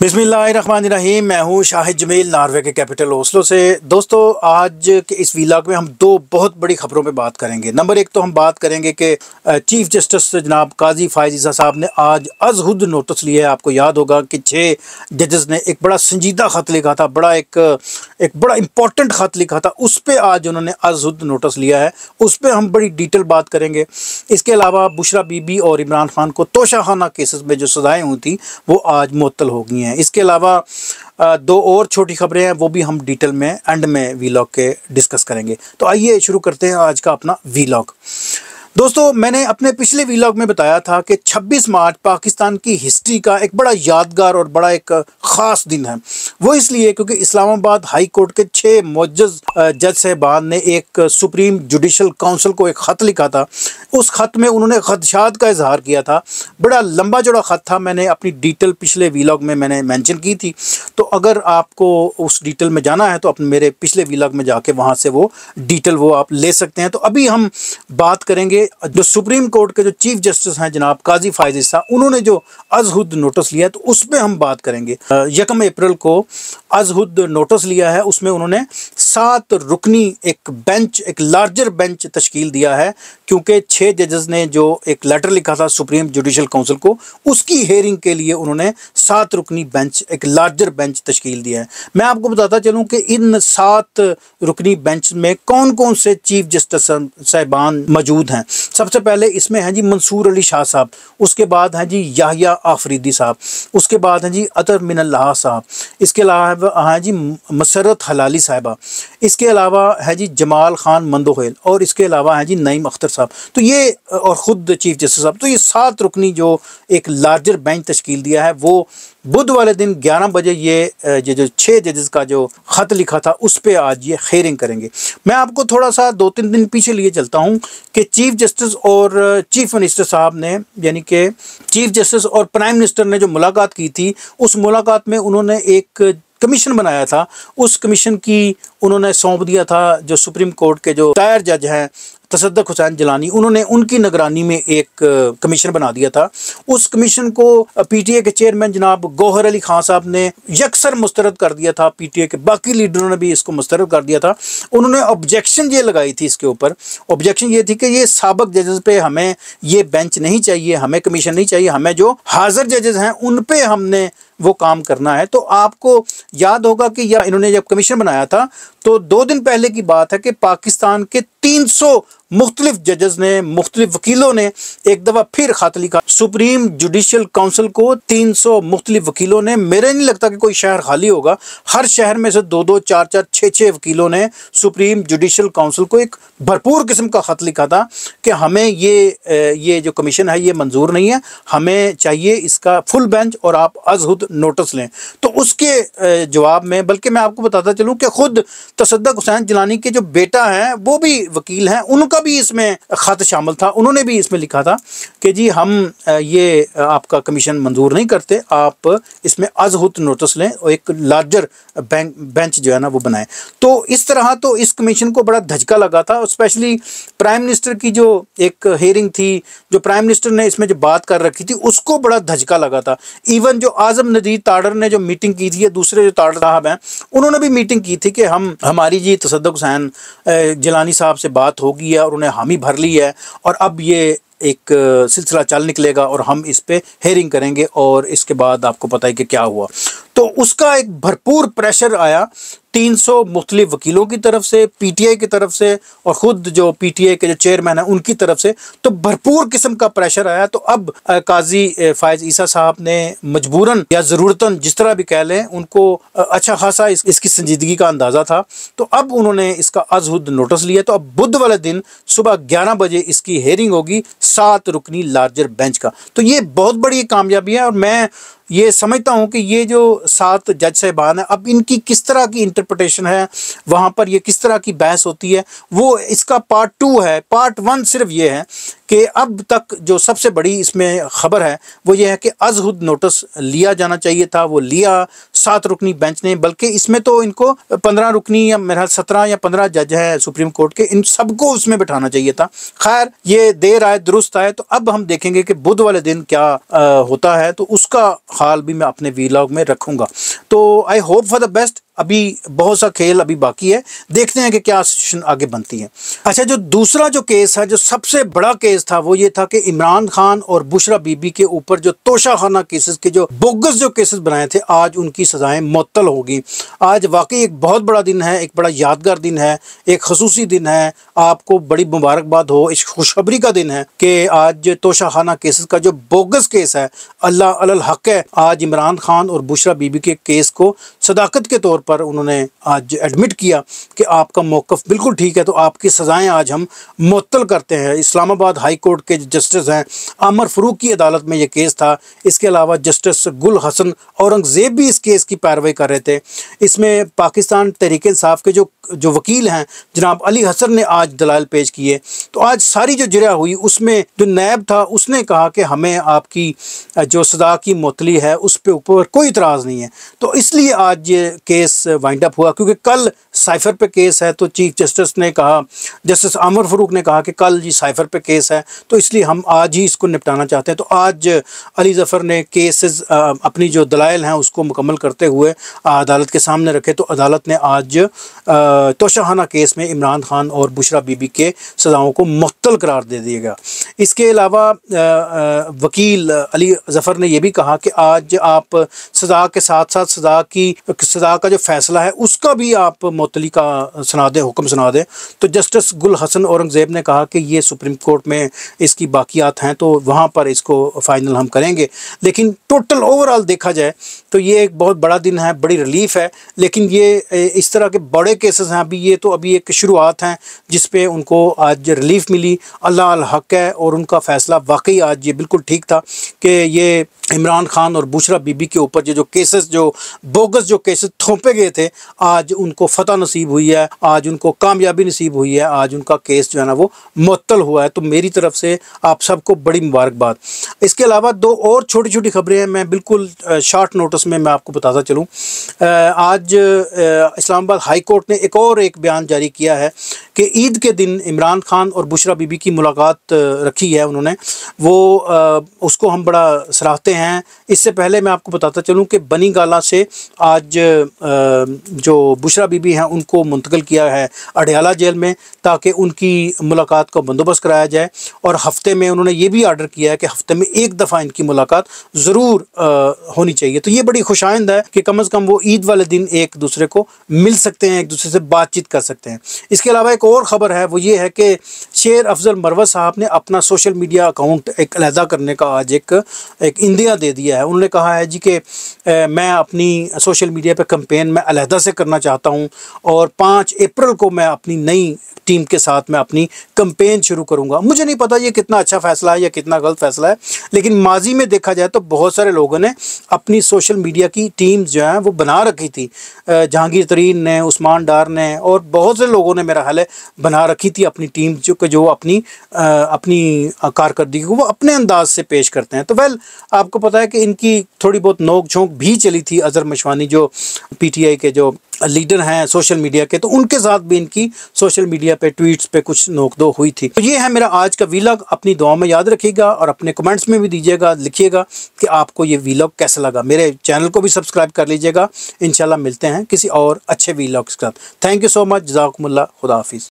बिस्मिल्लाहिर्रहमानिर्रहीम। मैं हूँ शाहिद जमील, नॉर्वे के कैपिटल ओस्लो से। दोस्तों, आज के इस व्लॉग में हम दो बहुत बड़ी खबरों पे बात करेंगे। नंबर एक तो हम बात करेंगे कि चीफ जस्टिस जनाब काजी फ़ाइज़ ईसा साहब ने आज अजहुद नोटिस लिया है। आपको याद होगा कि 6 जजेस ने एक बड़ा संजीदा ख़त लिखा था, बड़ा इम्पोर्टेंट ख़त लिखा था। उस पर आज उन्होंने अजहुद नोटिस लिया है, उस पर हम बड़ी डिटेल बात करेंगे। इसके अलावा बुशरा बीबी और इमरान खान को तोशाखाना केसेस में जो सज़ाएँ हुई थी वो आज मुअत्तल हो गई हैं। इसके अलावा दो और छोटी खबरें हैं, वो भी हम डिटेल में एंड में व्लॉग के डिस्कस करेंगे। तो आइए शुरू करते हैं आज का अपना व्लॉग। दोस्तों, मैंने अपने पिछले व्लॉग में बताया था कि 26 मार्च पाकिस्तान की हिस्ट्री का एक बड़ा यादगार और बड़ा एक ख़ास दिन है। वो इसलिए क्योंकि इस्लामाबाद हाई कोर्ट के 6 मुअज्जज़ जज साहबान ने एक सुप्रीम जुडिशल काउंसिल को एक ख़त लिखा था। उस ख़त में उन्होंने खदशात का इजहार किया था। बड़ा लंबा चौड़ा ख़त था, मैंने अपनी डिटेल पिछले व्लॉग में मैंने मैंशन की थी। तो अगर आपको उस डिटेल में जाना है तो अपने मेरे पिछले व्लॉग में जाके वहाँ से वो डिटेल वो आप ले सकते हैं। तो अभी हम बात करेंगे जो सुप्रीम कोर्ट के जो चीफ जस्टिस हैं जनाब काजी फ़ाइज़ ईसा, उन्होंने जो अजहुद नोटिस लिया है तो उस पर हम बात करेंगे। 1 अप्रैल को अजहुद नोटिस लिया है, उसमें उन्होंने 7 रुकनी एक बेंच, एक लार्जर बेंच तश्कील दिया है, क्योंकि 6 जजेस ने जो एक लेटर लिखा था सुप्रीम जुडिशल काउंसिल को, उसकी हेयरिंग के लिए उन्होंने 7 रुकनी बेंच, एक लार्जर बेंच तश्कील दिया है। मैं आपको बताता चलूँ कि इन 7 रुकनी बेंच में कौन कौन से चीफ जस्टिस साहिबान मौजूद हैं। सबसे पहले इसमें हैं जी मंसूर अली शाह साहब, उसके बाद हैं जी याहिया आफरीदी साहब, उसके बाद हैं जी अतर मिनल्लाह साहब, इसके अलावा हैं जी मसरत हलाली साहिबा, इसके अलावा है जी जमाल खान मंदोखेल, और इसके अलावा हैं जी नईम अख्तर साहब। तो ये और ख़ुद चीफ जस्टिस साहब, तो ये 7 रुकनी जो एक लार्जर बेंच तश्कील दिया है, वो बुध वाले दिन 11 बजे ये जो 6 जजेस का जो ख़त लिखा था उस पर आज ये हेयरिंग करेंगे। मैं आपको थोड़ा सा 2-3 दिन पीछे लिए चलता हूँ कि चीफ जस्टिस और चीफ मिनिस्टर साहब ने, यानी कि चीफ जस्टिस और प्राइम मिनिस्टर ने जो मुलाकात की थी, उस मुलाकात में उन्होंने एक कमीशन बनाया था। उस कमीशन की उन्होंने सौंप दिया था जो सुप्रीम कोर्ट के जो रिटायर जज हैं तसद्दुक़ हुसैन जिलानी, उन्होंने उनकी निगरानी में एक कमीशन बना दिया था। उस कमीशन को पीटीए के चेयरमैन जनाब गौहर अली खान साहब ने यकसर मुस्तरद कर दिया था। पीटीए के बाकी लीडरों ने भी इसको मुस्तरद कर दिया था। उन्होंने ऑब्जेक्शन ये लगाई थी, इसके ऊपर ऑब्जेक्शन ये थी कि ये साबक जजेस पे हमें ये बेंच नहीं चाहिए, हमें कमीशन नहीं चाहिए, हमें जो हाजिर जजेस हैं उन पर हमने वो काम करना है। तो आपको याद होगा कि या इन्होंने जब कमीशन बनाया था तो 2 दिन पहले की बात है कि पाकिस्तान के 300 मुख्तलिफ जजेस ने, मुख्तलिफ वकीलों ने एक दफ़ा फिर ख़त लिखा सुप्रीम जुडिशल काउंसिल को। 300 मुख्तलिफ वकीलों ने, मेरे नहीं लगता कि कोई शहर खाली होगा, हर शहर में से 2-2, 4-4, 6-6 वकीलों ने सुप्रीम जुडिशल काउंसिल को एक भरपूर किस्म का ख़त लिखा था कि हमें ये जो कमीशन है ये मंजूर नहीं है, हमें चाहिए इसका फुल बेंच और आप अजहुद नोटिस लें। तो उसके जवाब में, बल्कि मैं आपको बताता चलूँ कि ख़ुद तसद्दुक़ हुसैन जिलानी के जो बेटा हैं वो भी वकील हैं, उनका भी इसमें खत शामिल था। उन्होंने भी इसमें लिखा था कि जी हम ये आपका कमीशन मंजूर नहीं करते, आप इसमें अजहुद नोटिस लें और एक लार्जर बेंच जो है ना वो बनाएं। तो इस तरह तो इस कमीशन को बड़ा धचका लगा था, और स्पेशली प्राइम मिनिस्टर की जो एक हेयरिंग थी, जो प्राइम मिनिस्टर ने इसमें जो बात कर रखी थी उसको बड़ा धचका लगा था। इवन जो आज़म नदीर ताडर ने जो मीटिंग की थी, या दूसरे जो ताडर साहब हैं उन्होंने भी मीटिंग की थी कि हम हमारी जी तसद्दुक़ हुसैन जिलानी साहब से बात होगी, उन्होंने हामी भर ली है और अब ये एक सिलसिला चल निकलेगा और हम इस पे हेयरिंग करेंगे और इसके बाद आपको पता है कि क्या हुआ। तो उसका एक भरपूर प्रेशर आया 300 मुख्तलिफ वकीलों की तरफ से, पीटीआई की तरफ से, और ख़ुद जो पीटीआई के जो चेयरमैन हैं उनकी तरफ से। तो भरपूर किस्म का प्रेशर आया। तो अब काजी फ़ाइज़ ईसा साहब ने मजबूरन या ज़रूरतन, जिस तरह भी कह लें, उनको अच्छा खासा इसकी संजीदगी का अंदाज़ा था, तो अब उन्होंने इसका अजहुद नोटिस लिया। तो अब बुध वाले दिन सुबह 11 बजे इसकी हेयरिंग होगी 7 रुकनी लार्जर बेंच का। तो ये बहुत बड़ी कामयाबी है, और मैं ये समझता हूँ कि ये जो 7 जज साहबान हैं, अब इनकी किस तरह की इंटर इंटरप्रटेशन है, वहाँ पर ये किस तरह की बहस होती है, वो इसका पार्ट टू है। पार्ट वन सिर्फ ये है कि अब तक जो सबसे बड़ी इसमें ख़बर है वो ये है कि अजहुद नोटिस लिया जाना चाहिए था, वो लिया 7 रुकनी बेंच ने, बल्कि इसमें तो इनको 15 रुकनी या मेरा 17 या 15 जज है सुप्रीम कोर्ट के, इन सबको उसमें बैठाना चाहिए था। खैर ये देर आए दुरुस्त आए। तो अब हम देखेंगे कि बुध वाले दिन क्या होता है, तो उसका हाल भी मैं अपने वीलॉग में रखूँगा। तो I hope for the best. अभी बहुत सा खेल अभी बाकी है, देखते हैं कि क्या सिचुएशन आगे बनती है। अच्छा, जो दूसरा जो केस है, जो सबसे बड़ा केस था, वो ये था कि इमरान खान और बुशरा बीबी के ऊपर जो तोशाखाना केसेस के जो बोगस जो केसेस बनाए थे, आज उनकी सजाएं मुअत्तल होगी। आज वाकई एक बहुत बड़ा दिन है, एक बड़ा यादगार दिन है, एक खसूसी दिन है। आपको बड़ी मुबारकबाद हो, इस खुशखबरी का दिन है कि आज तोशाखाना केसेस का जो बोगस केस है, अल्लाह अलल हक है, आज इमरान खान और बुशरा बीबी के केस को सदाकत के तौर पर उन्होंने आज एडमिट किया कि आपका मौक़िफ़ बिल्कुल ठीक है, तो आपकी सज़ाएँ आज हम मुअत्तल करते हैं। इस्लामाबाद हाई कोर्ट के जस्टिस हैं, आमिर फ़ारूक की अदालत में ये केस था। इसके अलावा जस्टिस गुल हसन औरंगज़ेब भी इस केस की पैरवी कर रहे थे। इसमें पाकिस्तान तहरीक-ए-इंसाफ़ के जो वकील हैं जनाब अली हसन ने आज दलाइल पेश किए। तो आज सारी जो जिरह हुई उसमें जो नैब था उसने कहा कि हमें आपकी जो सज़ा की मुअत्तली है उस पर ऊपर कोई इतराज़ नहीं है। तो इसलिए आज ये केस वाइंड अप हुआ, क्योंकि कल साइफर पे केस है। तो चीफ जस्टिस ने कहा, जस्टिस आमिर फ़ारूक ने कहा कि कल ये साइफर पे केस है, तो इसलिए हम आज ही इसको निपटाना चाहते हैं। तो आज अली ज़फ़र ने केसेस अपनी जो दलाइल हैं उसको मुकम्मल करते हुए अदालत के सामने रखे। तो अदालत ने आज तोशाखाना केस में इमरान खान और बुशरा बीबी के सज़ाओं को मुअत्तल करार दे दिया गया। इसके अलावा वकील अली ज़फ़र ने यह भी कहा कि आज आप सज़ा के साथ साथ सज़ा का जो फैसला है उसका भी आप मुअत्तली का सुना दें, हुक्म सुना दें। तो जस्टिस गुल हसन औरंगज़ेब ने कहा कि ये सुप्रीम कोर्ट में इसकी बाकियात हैं, तो वहाँ पर इसको फ़ाइनल हम करेंगे। लेकिन टोटल ओवरऑल देखा जाए तो ये एक बहुत बड़ा दिन है, बड़ी रिलीफ है। लेकिन ये इस तरह के बड़े केसेस हैं, अभी ये तो अभी एक शुरुआत हैं जिस पे उनको आज रिलीफ मिली। अल्लाह अल हक है, और उनका फ़ैसला वाकई आज ये बिल्कुल ठीक था कि ये इमरान खान और बुशरा बीबी के ऊपर जो केसेस, जो बोगस जो केसेस थोपे गए थे, आज उनको फ़तह नसीब हुई है, आज उनको कामयाबी नसीब हुई है, आज उनका केस जो है ना वो मुअत्तल हुआ है। तो मेरी तरफ से आप सबको बड़ी मुबारकबाद। इसके अलावा दो और छोटी छोटी खबरें हैं, मैं बिल्कुल शॉर्ट नोटिस में मैं आपको बताता चलूँ। आज इस्लामाबाद हाई कोर्ट ने एक और एक बयान जारी किया है कि ईद के दिन इमरान खान और बुशरा बीबी की मुलाकात रखी है उन्होंने, वो उसको हम बड़ा सराहते हैं। इससे पहले मैं आपको बताता चलूँ कि बनी गाला से आज जो बुशरा बीबी हैं उनको मुंतकिल किया है अडयाला जेल में, ताकि उनकी मुलाकात का बंदोबस्त कराया जाए। और हफ्ते में उन्होंने ये भी आर्डर किया है कि हफ्ते में एक दफ़ा इनकी मुलाकात ज़रूर होनी चाहिए। तो ये बड़ी खुशाइंद है कि कम अज़ कम वो ईद वाले दिन एक दूसरे को मिल सकते हैं, एक दूसरे से बातचीत कर सकते हैं। इसके अलावा एक और ख़बर है, वो ये है कि शेर अफजल मरवा साहब ने अपना सोशल मीडिया अकाउंट एक अलहदा करने का आज एक इंदिया दे दिया है। उन्होंने कहा है जी कि मैं अपनी सोशल मीडिया पर कैंपेन मैं अलहदा से करना चाहता हूँ, और 5 अप्रैल को मैं अपनी नई टीम के साथ मैं अपनी कैंपेन शुरू करूँगा। मुझे नहीं पता ये कितना अच्छा फ़ैसला है या कितना गलत फ़ैसला है, लेकिन माजी में देखा जाए तो बहुत सारे लोगों ने अपनी सोशल मीडिया की टीम जो है वो बना रखी थी। जहांगीर तरीन ने, उस्मान डार ने, और बहुत से लोगों ने मेरा हाल है बना रखी थी अपनी टीम, जो अपनी कारकर्दगी को वो अपने अंदाज से पेश करते हैं। तो वेल आपको पता है कि इनकी थोड़ी बहुत नोक झोंक भी चली थी। अजहर मशवानी जो PTI के जो लीडर हैं सोशल मीडिया के, तो उनके साथ भी इनकी सोशल मीडिया पे ट्वीट्स पे कुछ नोकझोंक हुई थी। तो ये है मेरा आज का वीलॉग। अपनी दुआ में याद रखिएगा, और अपने कमेंट्स में भी दीजिएगा, लिखिएगा कि आपको ये वीलॉग कैसा लगा। मेरे चैनल को भी सब्सक्राइब कर लीजिएगा। इंशाल्लाह मिलते हैं किसी और अच्छे वीलॉग के साथ। Thank you so much. जज़ाकुमुल्लाह। खुदा हाफिज़।